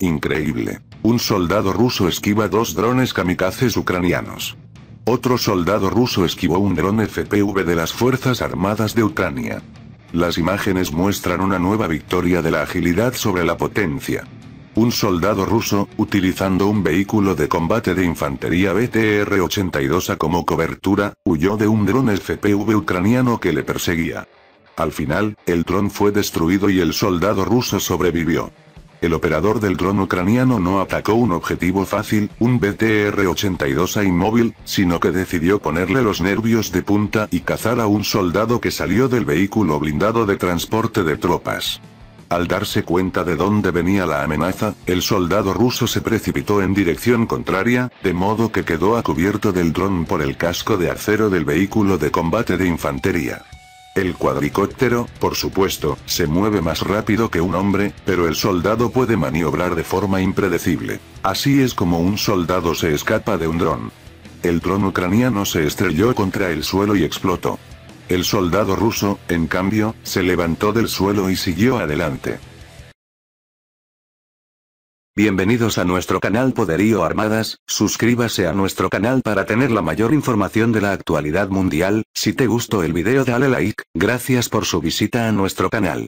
Increíble. Un soldado ruso esquiva dos drones kamikazes ucranianos. Otro soldado ruso esquivó un dron FPV de las Fuerzas Armadas de Ucrania. Las imágenes muestran una nueva victoria de la agilidad sobre la potencia. Un soldado ruso, utilizando un vehículo de combate de infantería BTR-82A como cobertura, huyó de un dron FPV ucraniano que le perseguía. Al final, el dron fue destruido y el soldado ruso sobrevivió. El operador del dron ucraniano no atacó un objetivo fácil, un BTR-82A inmóvil, sino que decidió ponerle los nervios de punta y cazar a un soldado que salió del vehículo blindado de transporte de tropas. Al darse cuenta de dónde venía la amenaza, el soldado ruso se precipitó en dirección contraria, de modo que quedó a cubierto del dron por el casco de acero del vehículo de combate de infantería. El cuadricóptero, por supuesto, se mueve más rápido que un hombre, pero el soldado puede maniobrar de forma impredecible. Así es como un soldado se escapa de un dron. El dron ucraniano se estrelló contra el suelo y explotó. El soldado ruso, en cambio, se levantó del suelo y siguió adelante. Bienvenidos a nuestro canal Poderío Armadas, suscríbase a nuestro canal para tener la mayor información de la actualidad mundial. Si te gustó el video dale like, gracias por su visita a nuestro canal.